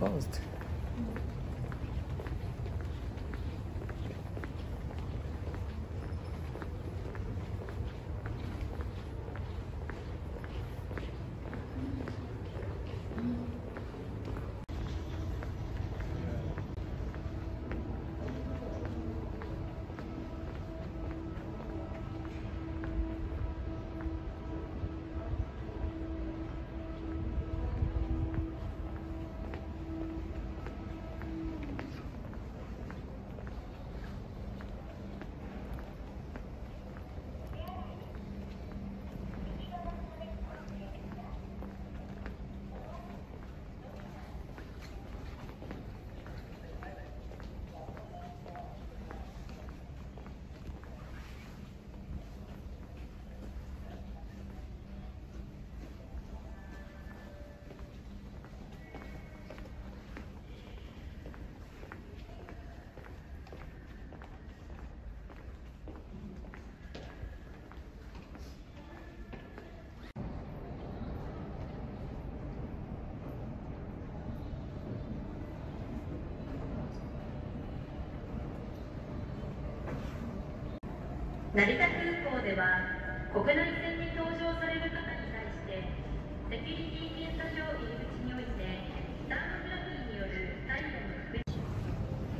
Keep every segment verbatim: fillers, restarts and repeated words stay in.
fast.成田空港では国内線に搭乗される方に対してセキュリティ検査場入り口においてスタンドグラフィーによる最後の確認。うん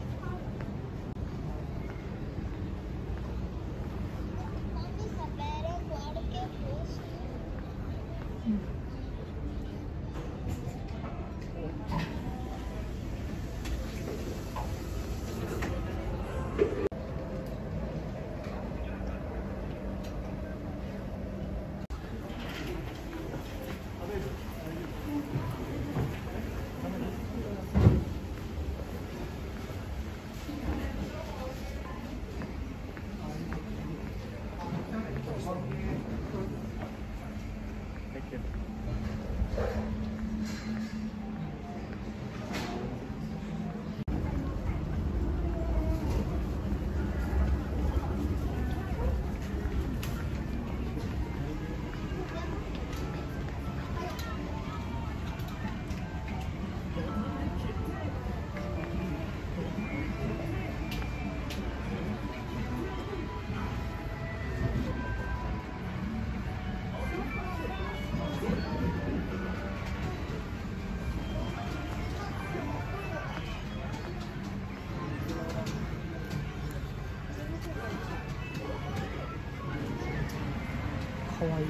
かわいい。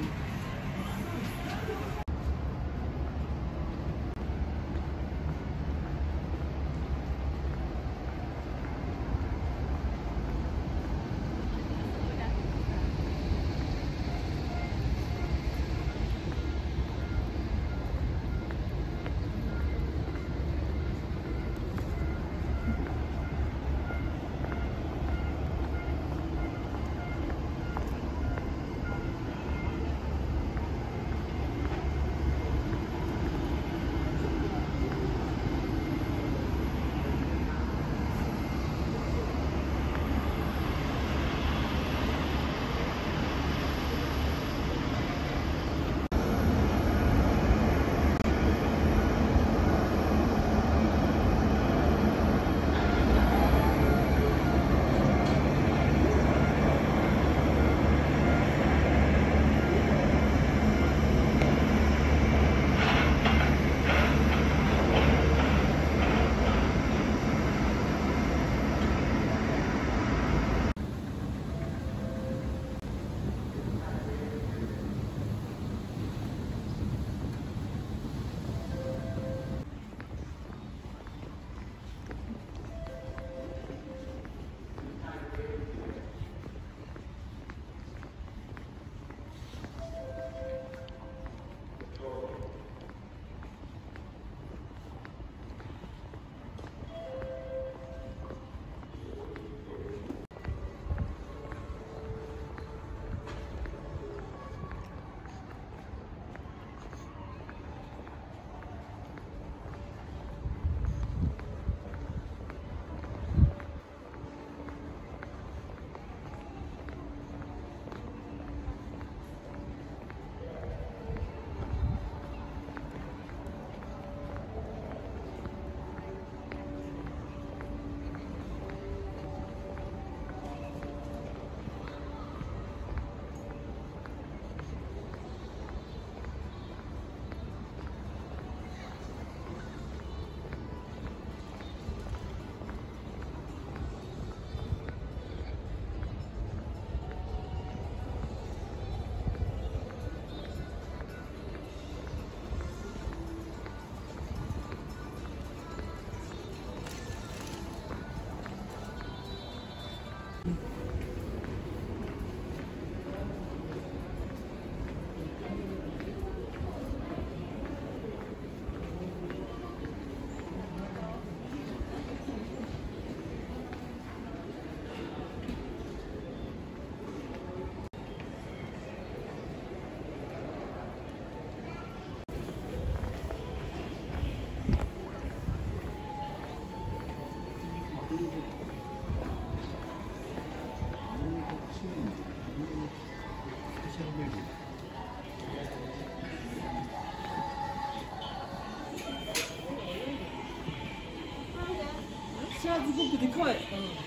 すごくでかい。うん